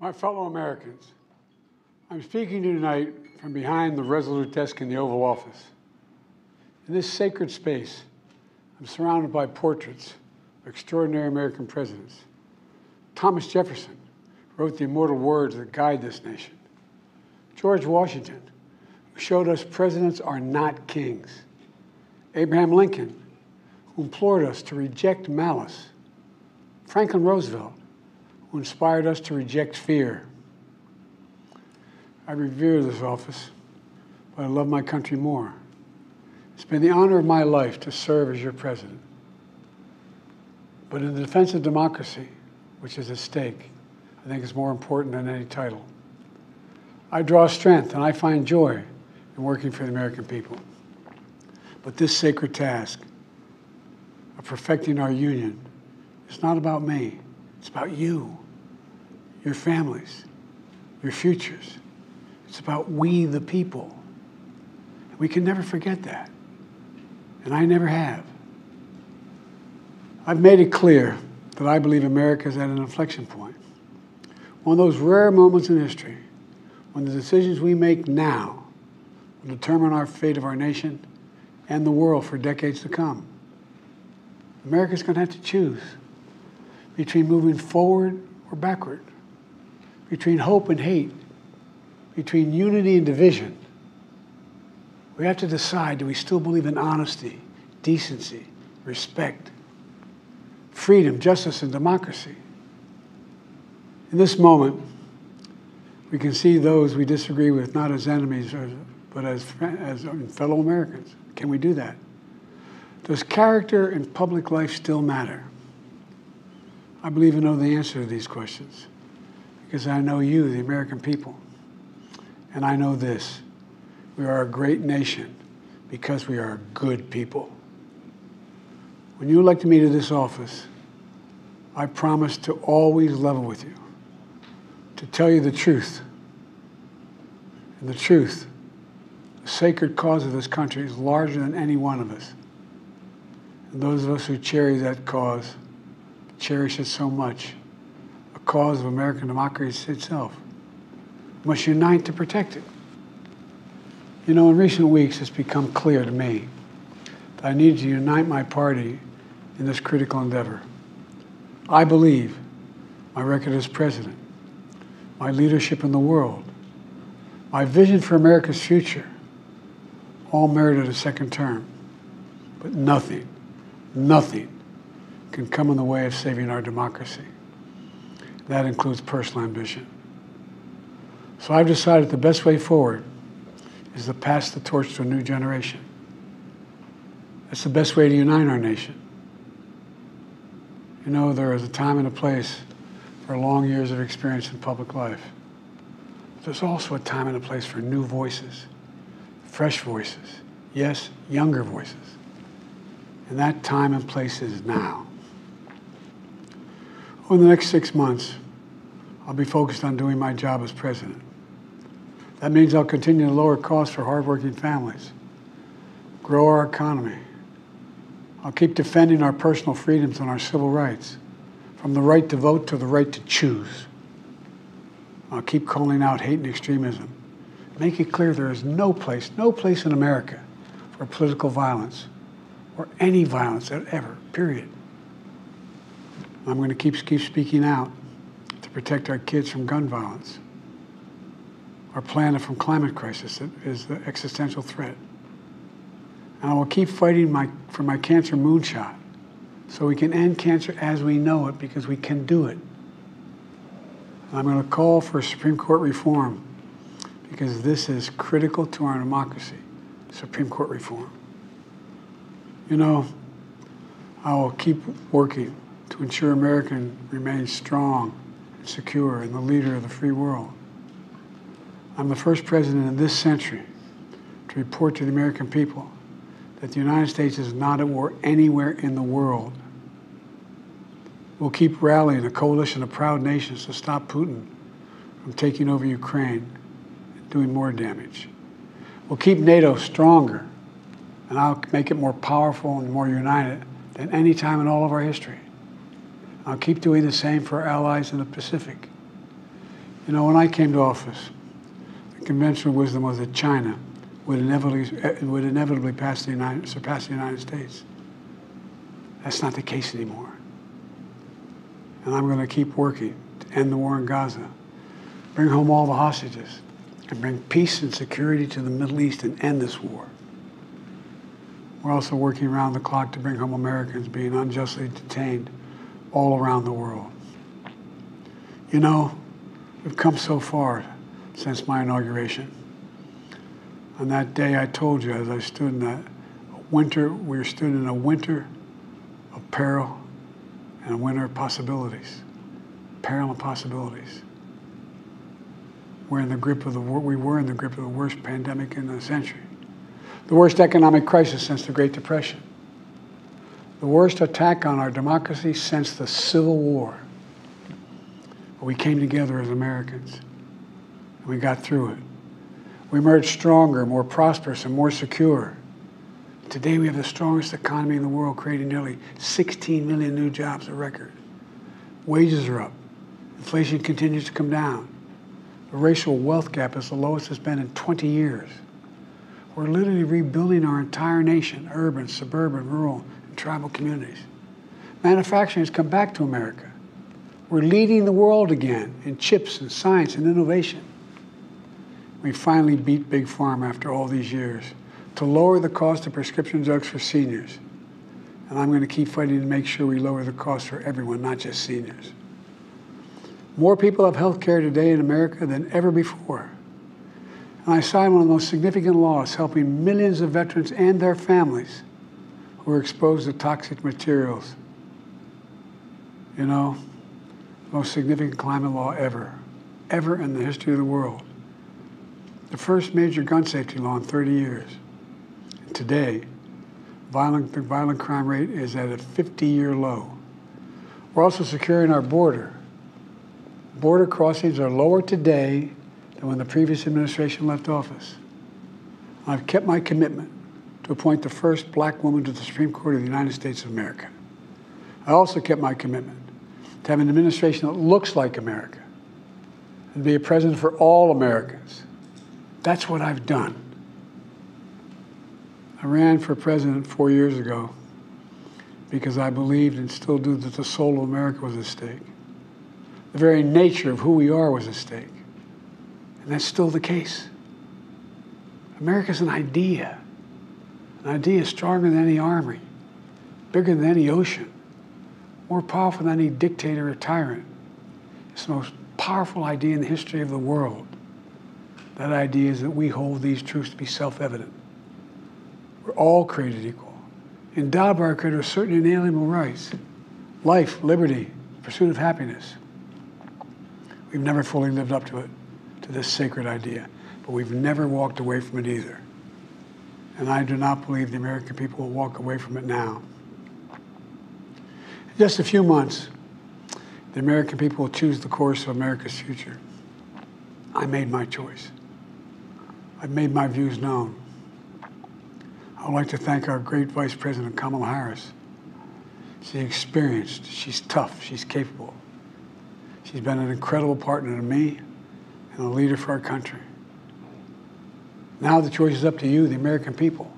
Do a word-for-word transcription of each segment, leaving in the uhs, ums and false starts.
My fellow Americans, I'm speaking to you tonight from behind the Resolute Desk in the Oval Office. In this sacred space, I'm surrounded by portraits of extraordinary American presidents. Thomas Jefferson wrote the immortal words that guide this nation. George Washington, who showed us presidents are not kings. Abraham Lincoln, who implored us to reject malice. Franklin Roosevelt, who inspired us to reject fear. I revere this office, but I love my country more. It's been the honor of my life to serve as your president. But in the defense of democracy, which is at stake, I think is more important than any title. I draw strength and I find joy in working for the American people. But this sacred task of perfecting our union is not about me. It's about you, your families, your futures. It's about we, the people. We can never forget that, and I never have. I've made it clear that I believe America is at an inflection point, one of those rare moments in history when the decisions we make now will determine our fate of our nation and the world for decades to come. America's going to have to choose between moving forward or backward, between hope and hate, between unity and division. We have to decide, do we still believe in honesty, decency, respect, freedom, justice, and democracy? In this moment, we can see those we disagree with not as enemies, but as, as fellow Americans. Can we do that? Does character and public life still matter? I believe I know the answer to these questions because I know you, the American people. And I know this, we are a great nation because we are good people. When you elected me to this office, I promise to always level with you, to tell you the truth. And the truth, the sacred cause of this country is larger than any one of us. And those of us who cherish that cause cherish it so much, a cause of American democracy itself. We must unite to protect it. You know, in recent weeks, it's become clear to me that I need to unite my party in this critical endeavor. I believe my record as president, my leadership in the world, my vision for America's future, all merited a second term. But nothing, nothing can come in the way of saving our democracy. That includes personal ambition. So I've decided the best way forward is to pass the torch to a new generation. That's the best way to unite our nation. You know, there is a time and a place for long years of experience in public life. But there's also a time and a place for new voices, fresh voices, yes, younger voices. And that time and place is now. Over the next six months, I'll be focused on doing my job as president. That means I'll continue to lower costs for hardworking families, grow our economy. I'll keep defending our personal freedoms and our civil rights, from the right to vote to the right to choose. I'll keep calling out hate and extremism. Make it clear there is no place, no place in America for political violence or any violence ever, period. I'm going to keep, keep speaking out to protect our kids from gun violence, our planet from climate crisis that is the existential threat. And I will keep fighting my, for my cancer moonshot so we can end cancer as we know it because we can do it. And I'm going to call for Supreme Court reform because this is critical to our democracy, Supreme Court reform. You know, I will keep working to ensure America remains strong and secure and the leader of the free world. I'm the first president in this century to report to the American people that the United States is not at war anywhere in the world. We'll keep rallying a coalition of proud nations to stop Putin from taking over Ukraine and doing more damage. We'll keep NATO stronger, and I'll make it more powerful and more united than any time in all of our history. I'll keep doing the same for our allies in the Pacific. You know, when I came to office, the conventional wisdom was that China would inevitably, would inevitably pass the United, surpass the United States. That's not the case anymore. And I'm going to keep working to end the war in Gaza, bring home all the hostages, and bring peace and security to the Middle East and end this war. We're also working around the clock to bring home Americans being unjustly detained all around the world. You know, we've come so far since my inauguration. On that day I told you, as I stood in that winter, we stood in a winter of peril and a winter of possibilities. Peril and possibilities. We're in the grip of the war. We were in the grip of the worst pandemic in a century, the worst economic crisis since the Great Depression, the worst attack on our democracy since the Civil War. But we came together as Americans, and we got through it. We emerged stronger, more prosperous, and more secure. Today we have the strongest economy in the world, creating nearly sixteen million new jobs, a record. Wages are up. Inflation continues to come down. The racial wealth gap is the lowest it's been in twenty years. We're literally rebuilding our entire nation, urban, suburban, rural, and tribal communities. Manufacturing has come back to America. We're leading the world again in chips and science and innovation. We finally beat Big Pharma after all these years to lower the cost of prescription drugs for seniors. And I'm going to keep fighting to make sure we lower the cost for everyone, not just seniors. More people have health care today in America than ever before. And I signed one of the most significant laws helping millions of veterans and their families who are exposed to toxic materials. You know, the most significant climate law ever, ever in the history of the world. The first major gun safety law in thirty years. And today, violent, the violent crime rate is at a fifty-year low. We're also securing our border. Border crossings are lower today than when the previous administration left office. I've kept my commitment to appoint the first black woman to the Supreme Court of the United States of America. I also kept my commitment to have an administration that looks like America and be a president for all Americans. That's what I've done. I ran for president four years ago because I believed and still do that the soul of America was at stake. The very nature of who we are was at stake. And that's still the case. America's an idea. An idea stronger than any army, bigger than any ocean, more powerful than any dictator or tyrant. It's the most powerful idea in the history of the world. That idea is that we hold these truths to be self-evident. We're all created equal, endowed by our Creator with certain inalienable rights, life, liberty, pursuit of happiness. We've never fully lived up to it, to this sacred idea, but we've never walked away from it either. And I do not believe the American people will walk away from it now. In just a few months, the American people will choose the course of America's future. I made my choice. I've made my views known. I would like to thank our great Vice President, Kamala Harris. She's experienced, she's tough, she's capable. She's been an incredible partner to me and a leader for our country. Now the choice is up to you, the American people.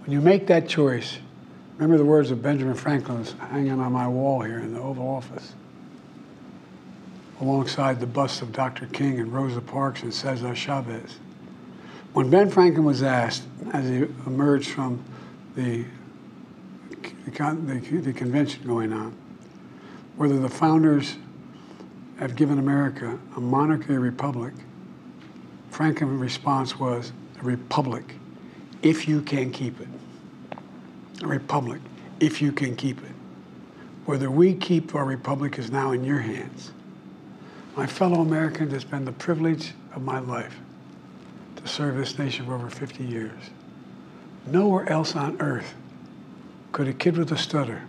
When you make that choice, remember the words of Benjamin Franklin hanging on my wall here in the Oval Office, alongside the busts of Doctor King and Rosa Parks and Cesar Chavez. When Ben Franklin was asked, as he emerged from the, the, the convention going on, whether the founders have given America a monarchy or republic, Franklin's response was, a republic, if you can keep it. A republic, if you can keep it. Whether we keep our republic is now in your hands. My fellow Americans, it's been the privilege of my life to serve this nation for over fifty years. Nowhere else on earth could a kid with a stutter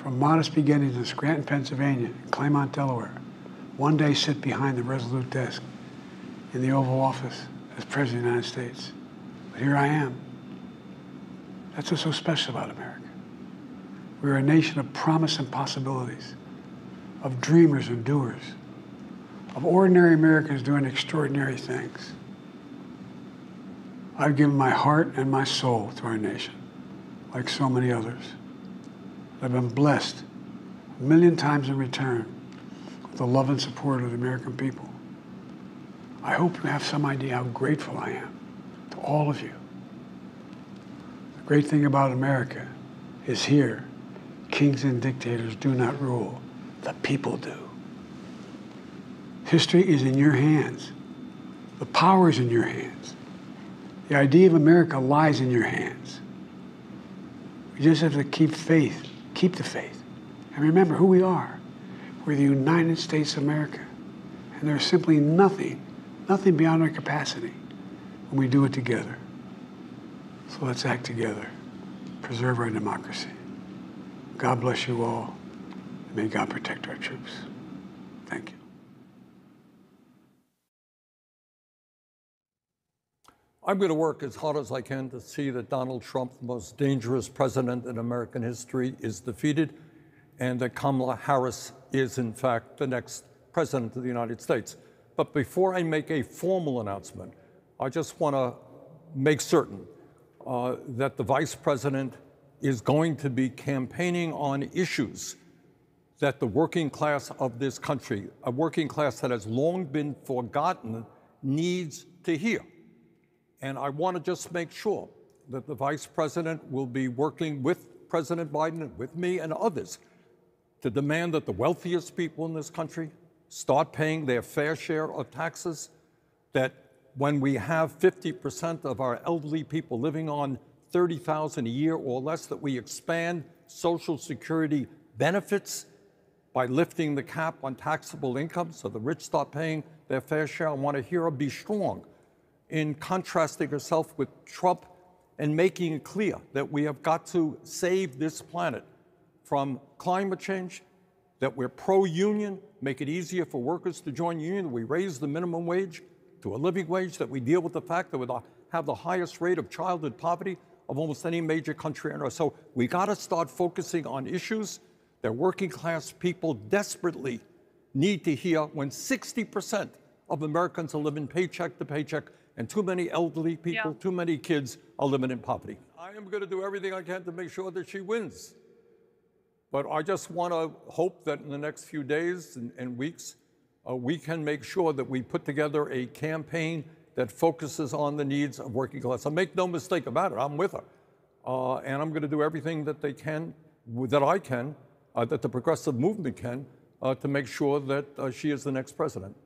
from modest beginnings in Scranton, Pennsylvania, and Claymont, Delaware, one day sit behind the Resolute Desk in the Oval Office as President of the United States. But here I am. That's what's so special about America. We're a nation of promise and possibilities, of dreamers and doers, of ordinary Americans doing extraordinary things. I've given my heart and my soul to our nation, like so many others. I've been blessed a million times in return with the love and support of the American people. I hope you have some idea how grateful I am to all of you. The great thing about America is here, kings and dictators do not rule. The people do. History is in your hands. The power is in your hands. The idea of America lies in your hands. We just have to keep faith, keep the faith, and remember who we are. We're the United States of America, and there's simply nothing, nothing beyond our capacity when we do it together. So let's act together, preserve our democracy. God bless you all, and may God protect our troops. Thank you. I'm going to work as hard as I can to see that Donald Trump, the most dangerous president in American history, is defeated, and that Kamala Harris is, in fact, the next president of the United States. But before I make a formal announcement, I just want to make certain uh, that the vice president is going to be campaigning on issues that the working class of this country, a working class that has long been forgotten, needs to hear. And I want to just make sure that the vice president will be working with President Biden and with me and others to demand that the wealthiest people in this country start paying their fair share of taxes, that when we have fifty percent of our elderly people living on thirty thousand dollars a year or less, that we expand Social Security benefits by lifting the cap on taxable income so the rich start paying their fair share. I want to hear her be strong in contrasting herself with Trump and making it clear that we have got to save this planet from climate change, that we're pro-union, make it easier for workers to join union, that we raise the minimum wage to a living wage, that we deal with the fact that we have the highest rate of childhood poverty of almost any major country in our. So we got to start focusing on issues that working class people desperately need to hear when sixty percent of Americans are living paycheck to paycheck, and too many elderly people, yeah. too many kids are living in poverty. I am going to do everything I can to make sure that she wins. But I just want to hope that in the next few days and, and weeks, uh, we can make sure that we put together a campaign that focuses on the needs of working class. So make no mistake about it, I'm with her. Uh, and I'm going to do everything that they can, that I can, uh, that the progressive movement can, uh, to make sure that uh, she is the next president.